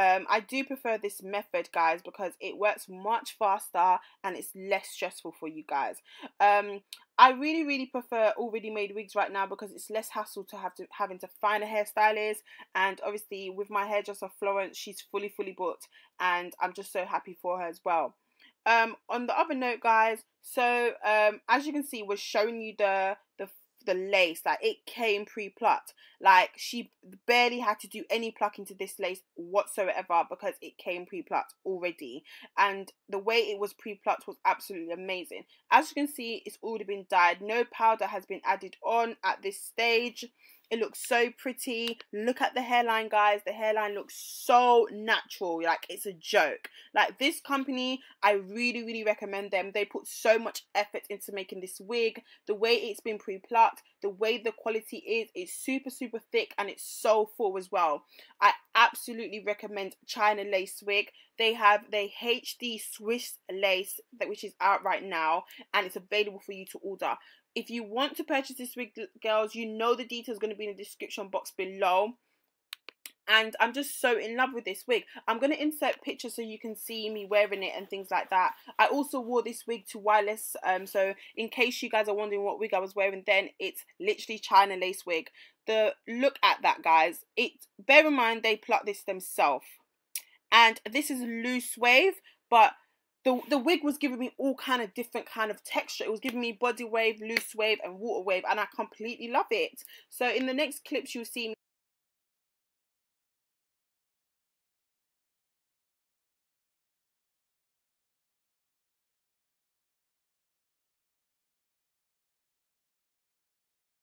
I do prefer this method, guys, because it works much faster and it's less stressful for you guys. I really prefer already made wigs right now because it's less hassle to having to find a hairstylist, and obviously with my hairdresser Florence, she's fully booked, and I'm just so happy for her as well. On the other note, guys, so as you can see, we're showing you the lace. Like, it came pre-plucked. Like, she barely had to do any plucking to this lace whatsoever because it came pre-plucked already, and the way it was pre-plucked was absolutely amazing. As you can see, it's already been dyed. No powder has been added on at this stage. It looks so pretty. Look at the hairline, guys. The hairline looks so natural. Like, it's a joke. Like, this company, I really recommend them. They put so much effort into making this wig. The way it's been pre-plucked, the way the quality is, it's super thick and it's so full as well. I absolutely recommend ChinaLaceWig. They have their HD Swiss lace, which is out right now, and it's available for you to order. If you want to purchase this wig, girls, you know the details are going to be in the description box below. And I'm just so in love with this wig. I'm going to insert pictures so you can see me wearing it and things like that. I also wore this wig to Wireless. So in case you guys are wondering what wig I was wearing then, it's literally ChinaLaceWig. Look at that, guys. Bear in mind, they plucked this themselves. And this is loose wave, but the wig was giving me all kind of different kind of texture. It was giving me body wave, loose wave and water wave, and I completely love it. So in the next clips, you'll see me